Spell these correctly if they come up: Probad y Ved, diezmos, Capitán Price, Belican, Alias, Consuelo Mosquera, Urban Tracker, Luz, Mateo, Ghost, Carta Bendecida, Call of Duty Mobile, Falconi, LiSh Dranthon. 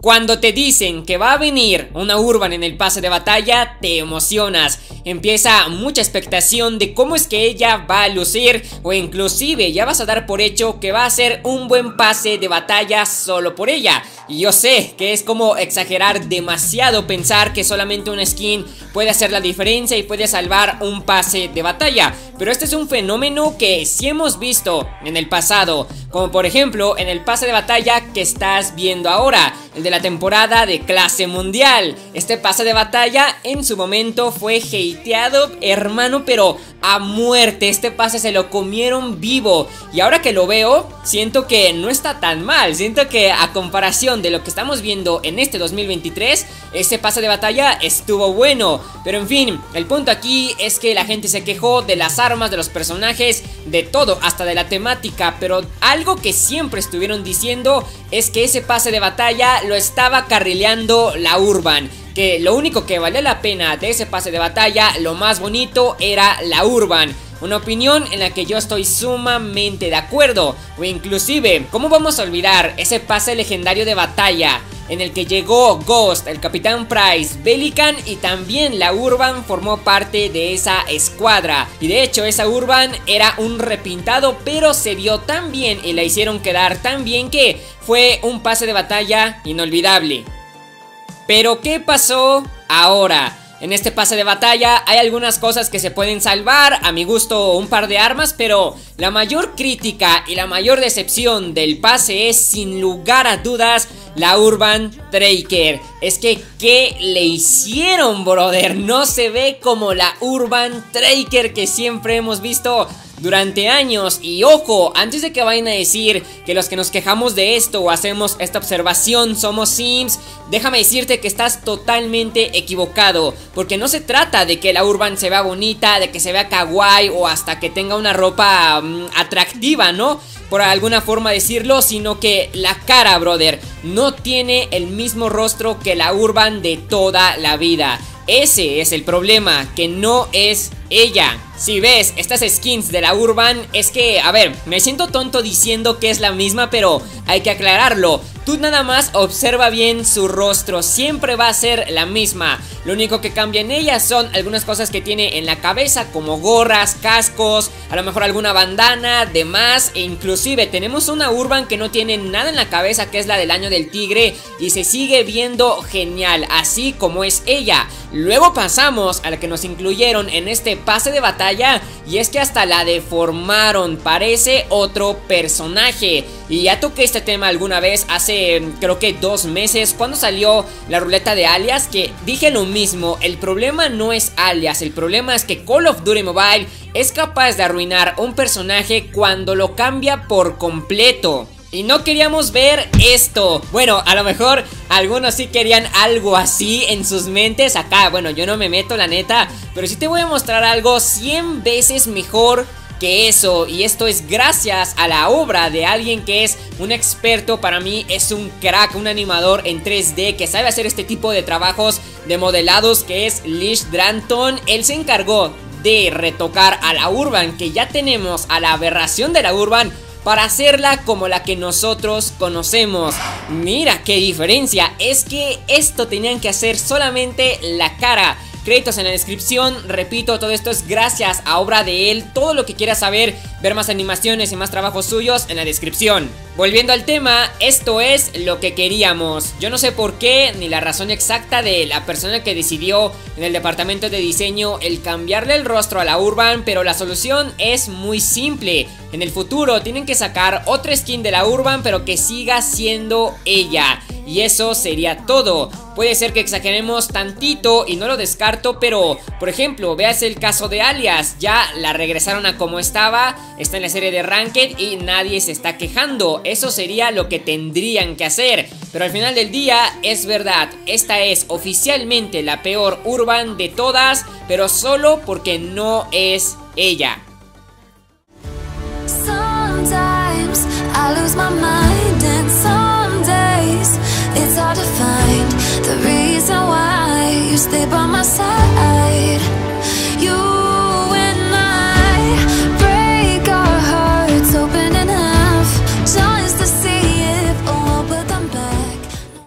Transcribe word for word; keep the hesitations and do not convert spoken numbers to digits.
Cuando te dicen que va a venir una Urban en el pase de batalla, te emocionas. Empieza mucha expectación de cómo es que ella va a lucir, o inclusive ya vas a dar por hecho que va a ser un buen pase de batalla solo por ella. Y yo sé que es como exagerar demasiado pensar que solamente una skin puede hacer la diferencia y puede salvar un pase de batalla, pero este es un fenómeno que sí hemos visto en el pasado, como por ejemplo en el pase de batalla que estás viendo ahora, el de la temporada de clase mundial. Este pase de batalla en su momento fue hateado, hermano, pero a muerte. Este pase se lo comieron vivo, y ahora que lo veo siento que no está tan mal. Siento que a comparación de lo que estamos viendo en este dos mil veintitrés, ese pase de batalla estuvo bueno. Pero en fin, el punto aquí es que la gente se quejó de las armas, de los personajes, de todo, hasta de la temática, pero algo que siempre estuvieron diciendo es que ese pase de batalla lo estaba carrileando la Urban, que lo único que valía la pena de ese pase de batalla, lo más bonito, era la Urban. Una opinión en la que yo estoy sumamente de acuerdo. O inclusive, ¿cómo vamos a olvidar ese pase legendario de batalla en el que llegó Ghost, el Capitán Price, Belican y también la Urban formó parte de esa escuadra? Y de hecho esa Urban era un repintado, pero se vio tan bien y la hicieron quedar tan bien que fue un pase de batalla inolvidable. Pero ¿qué pasó ahora? En este pase de batalla hay algunas cosas que se pueden salvar, a mi gusto un par de armas, pero la mayor crítica y la mayor decepción del pase es sin lugar a dudas la Urban Tracker. Es que ¿qué le hicieron, brother? No se ve como la Urban Tracker que siempre hemos visto durante años. Y ojo, antes de que vayan a decir que los que nos quejamos de esto o hacemos esta observación somos sims, déjame decirte que estás totalmente equivocado, porque no se trata de que la Urban se vea bonita, de que se vea kawaii o hasta que tenga una ropa um, atractiva, ¿no? Por alguna forma decirlo, sino que la cara, brother, no tiene el mismo rostro que la Urban de toda la vida. Ese es el problema, que no es ella. Si ves estas skins de la Urban, es que, a ver, me siento tonto diciendo que es la misma, pero hay que aclararlo. Tú nada más observa bien su rostro, siempre va a ser la misma. Lo único que cambia en ella son algunas cosas que tiene en la cabeza, como gorras, cascos, a lo mejor alguna bandana, demás. E inclusive tenemos una Urban que no tiene nada en la cabeza, que es la del año del tigre, y se sigue viendo genial, así como es ella. Luego pasamos a la que nos incluyeron en este pase de batalla, y es que hasta la deformaron, parece otro personaje. Y ya toqué este tema alguna vez hace creo que dos meses cuando salió la ruleta de Alias, que dije lo mismo. El problema no es Alias, el problema es que Call of Duty Mobile es capaz de arruinar un personaje cuando lo cambia por completo. Y no queríamos ver esto. Bueno, a lo mejor algunos sí querían algo así en sus mentes. Acá, bueno, yo no me meto, la neta, pero sí te voy a mostrar algo cien veces mejor que eso. Y esto es gracias a la obra de alguien que es un experto. Para mí es un crack, un animador en tres D que sabe hacer este tipo de trabajos de modelados, que es LiSh Dranthon. Él se encargó de retocar a la Urban, que ya tenemos a la aberración de la Urban, para hacerla como la que nosotros conocemos. Mira qué diferencia. Es que esto tenían que hacer solamente la cara. Créditos en la descripción, repito, todo esto es gracias a obra de él. Todo lo que quieras saber, ver más animaciones y más trabajos suyos, en la descripción. Volviendo al tema, esto es lo que queríamos. Yo no sé por qué, ni la razón exacta de la persona que decidió en el departamento de diseño el cambiarle el rostro a la Urban, pero la solución es muy simple. En el futuro tienen que sacar otra skin de la Urban, pero que siga siendo ella. Y eso sería todo. Puede ser que exageremos tantito y no lo descarto, pero por ejemplo, veas el caso de Alias. Ya la regresaron a como estaba, está en la serie de Ranked y nadie se está quejando. Eso sería lo que tendrían que hacer. Pero al final del día, es verdad, esta es oficialmente la peor Urban de todas, pero solo porque no es ella. Sometimes I lose my mind and some days it's hard to find the reason why you stay by my side.